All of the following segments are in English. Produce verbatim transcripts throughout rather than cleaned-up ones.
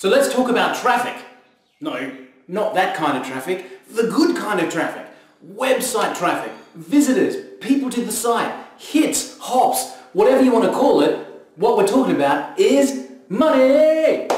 So let's talk about traffic. No, not that kind of traffic. The good kind of traffic. Website traffic, visitors, people to the site, hits, hops, whatever you want to call it, what we're talking about is money.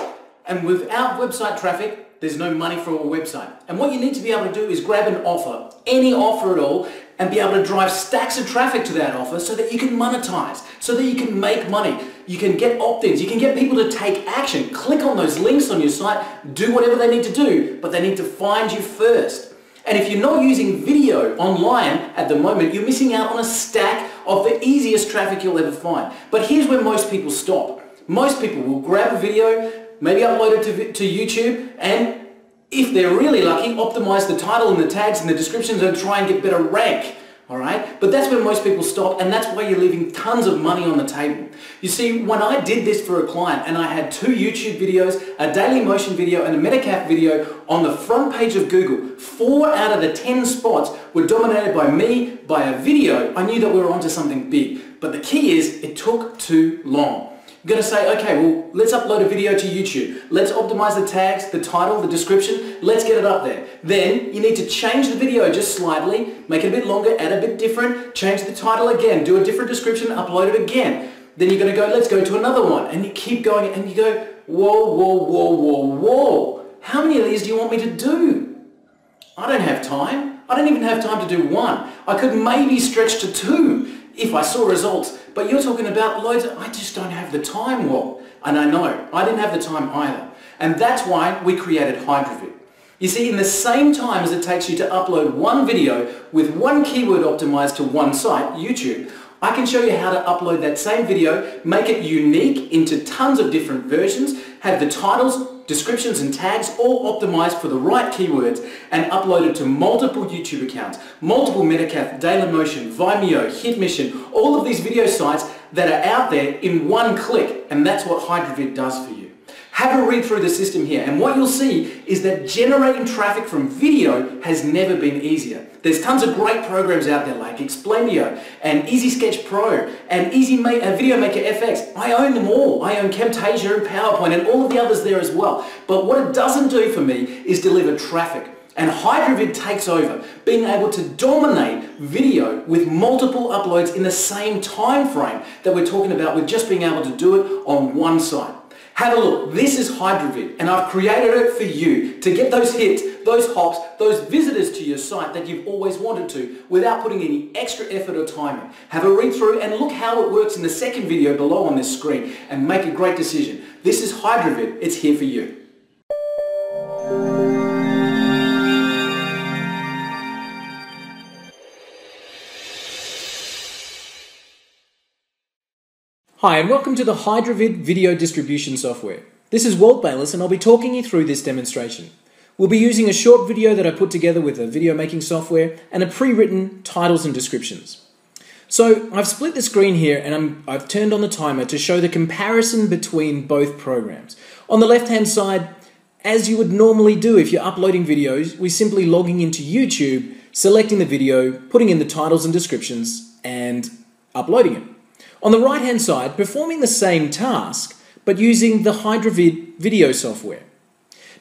And without website traffic, there's no money for a website. And what you need to be able to do is grab an offer, any offer at all, and be able to drive stacks of traffic to that offer so that you can monetize, so that you can make money. You can get opt-ins, you can get people to take action, click on those links on your site, do whatever they need to do, but they need to find you first. And if you're not using video online at the moment, you're missing out on a stack of the easiest traffic you'll ever find. But here's where most people stop. Most people will grab a video, maybe upload it to, to YouTube, and if they're really lucky, optimize the title and the tags and the descriptions and try and get better rank. All right? But that's where most people stop, and that's why you're leaving tons of money on the table. You see, when I did this for a client and I had two YouTube videos, a Dailymotion video and a Metacafe video on the front page of Google, four out of the ten spots were dominated by me, by a video, I knew that we were onto something big. But the key is, it took too long. You're going to say, okay, well, let's upload a video to YouTube. Let's optimize the tags, the title, the description. Let's get it up there. Then you need to change the video just slightly, make it a bit longer, add a bit different, change the title again, do a different description, upload it again. Then you're going to go, let's go to another one. And you keep going and you go, whoa, whoa, whoa, whoa, whoa. How many of these do you want me to do? I don't have time. I don't even have time to do one. I could maybe stretch to two if I saw results. But you're talking about loads of, I just don't have the time, Walt. And I know, I didn't have the time either. And that's why we created Hydravid. You see, in the same time as it takes you to upload one video with one keyword optimized to one site, YouTube, I can show you how to upload that same video, make it unique into tons of different versions, have the titles, descriptions and tags all optimized for the right keywords and uploaded to multiple YouTube accounts, multiple Metacafe, Dailymotion, Vimeo, Hitmission, all of these video sites that are out there in one click, and that's what Hydravid does for you. Have a read through the system here, and what you'll see is that generating traffic from video has never been easier. There's tons of great programs out there like Explaindio and Easy Sketch Pro and Easy Ma uh, Video Maker F X. I own them all. I own Camtasia and PowerPoint and all of the others there as well. But what it doesn't do for me is deliver traffic. And Hydravid takes over, being able to dominate video with multiple uploads in the same time frame that we're talking about with just being able to do it on one site. Have a look. This is Hydravid, and I've created it for you to get those hits, those hops, those visitors to your site that you've always wanted to without putting any extra effort or time in. Have a read through and look how it works in the second video below on this screen and make a great decision. This is Hydravid. It's here for you. Hi, and welcome to the Hydravid video distribution software. This is Walt Bayless, and I'll be talking you through this demonstration. We'll be using a short video that I put together with a video making software and a pre-written titles and descriptions. So I've split the screen here, and I'm, I've turned on the timer to show the comparison between both programs. On the left-hand side, as you would normally do if you're uploading videos, we're simply logging into YouTube, selecting the video, putting in the titles and descriptions, and uploading it. On the right-hand side, performing the same task, but using the Hydravid video software.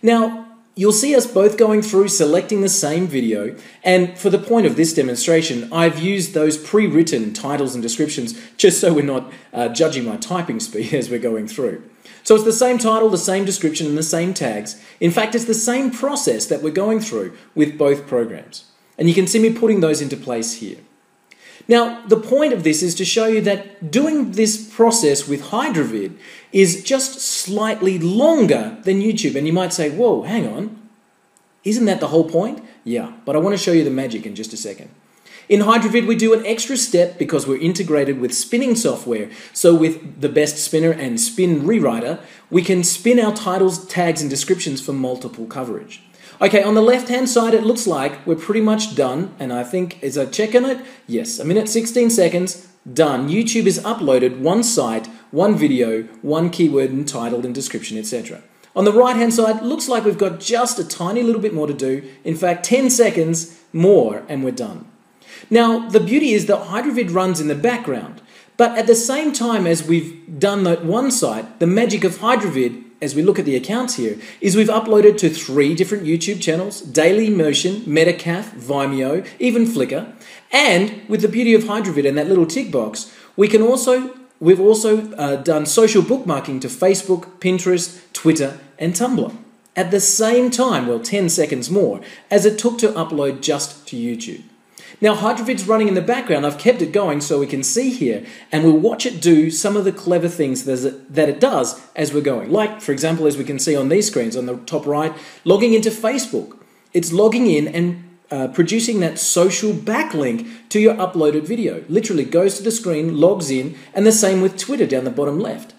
Now, you'll see us both going through selecting the same video, and for the point of this demonstration, I've used those pre-written titles and descriptions just so we're not uh, judging my typing speed as we're going through. So it's the same title, the same description, and the same tags. In fact, it's the same process that we're going through with both programs. And you can see me putting those into place here. Now, the point of this is to show you that doing this process with Hydravid is just slightly longer than YouTube. And you might say, whoa, hang on, isn't that the whole point? Yeah, but I want to show you the magic in just a second. In Hydravid, we do an extra step because we're integrated with spinning software. So with the best spinner and spin rewriter, we can spin our titles, tags, and descriptions for multiple coverage. Okay, on the left-hand side, it looks like we're pretty much done, and I think, is I checking it? Yes, a minute, sixteen seconds, done. YouTube is uploaded, one site, one video, one keyword and title and description, et cetera. On the right-hand side, looks like we've got just a tiny little bit more to do. In fact, ten seconds more, and we're done. Now, the beauty is that Hydravid runs in the background, but at the same time as we've done that one site, the magic of Hydravid as we look at the accounts here is we've uploaded to three different YouTube channels, Dailymotion, Metacafe, Vimeo, even Flickr. And with the beauty of Hydravid and that little tick box, we can also, we've also uh, done social bookmarking to Facebook, Pinterest, Twitter, and Tumblr. At the same time, well, ten seconds more, as it took to upload just to YouTube. Now, Hydravid's running in the background. I've kept it going so we can see here, and we'll watch it do some of the clever things that it does as we're going. Like, for example, as we can see on these screens on the top right, logging into Facebook. It's logging in and uh, producing that social backlink to your uploaded video. Literally goes to the screen, logs in, and the same with Twitter down the bottom left.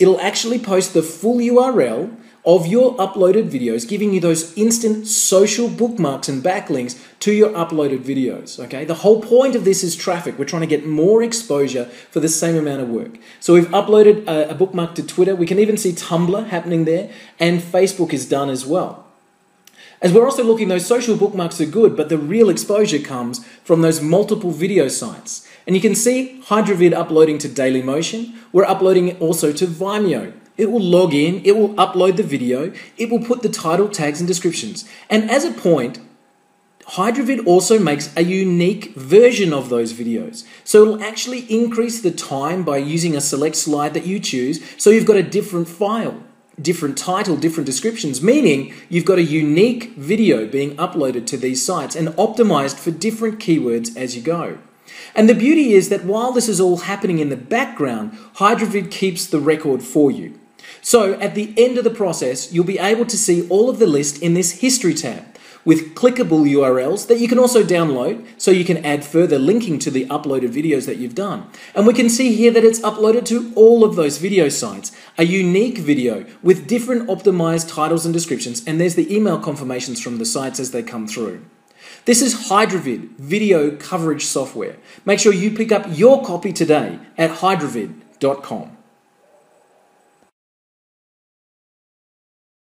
It'll actually post the full U R L of your uploaded videos, giving you those instant social bookmarks and backlinks to your uploaded videos, okay? The whole point of this is traffic. We're trying to get more exposure for the same amount of work. So we've uploaded a, a bookmark to Twitter. We can even see Tumblr happening there, and Facebook is done as well. As we're also looking, those social bookmarks are good, but the real exposure comes from those multiple video sites. And you can see Hydravid uploading to Dailymotion. We're uploading it also to Vimeo. It will log in, it will upload the video, it will put the title, tags, and descriptions. And as a point, Hydravid also makes a unique version of those videos. So it'll actually increase the time by using a select slide that you choose, so you've got a different file, different title, different descriptions, meaning you've got a unique video being uploaded to these sites and optimized for different keywords as you go. And the beauty is that while this is all happening in the background, Hydravid keeps the record for you. So at the end of the process, you'll be able to see all of the list in this history tab with clickable U R Ls that you can also download, so you can add further linking to the uploaded videos that you've done. And we can see here that it's uploaded to all of those video sites, a unique video with different optimized titles and descriptions, and there's the email confirmations from the sites as they come through. This is Hydravid video coverage software. Make sure you pick up your copy today at hydravid dot com.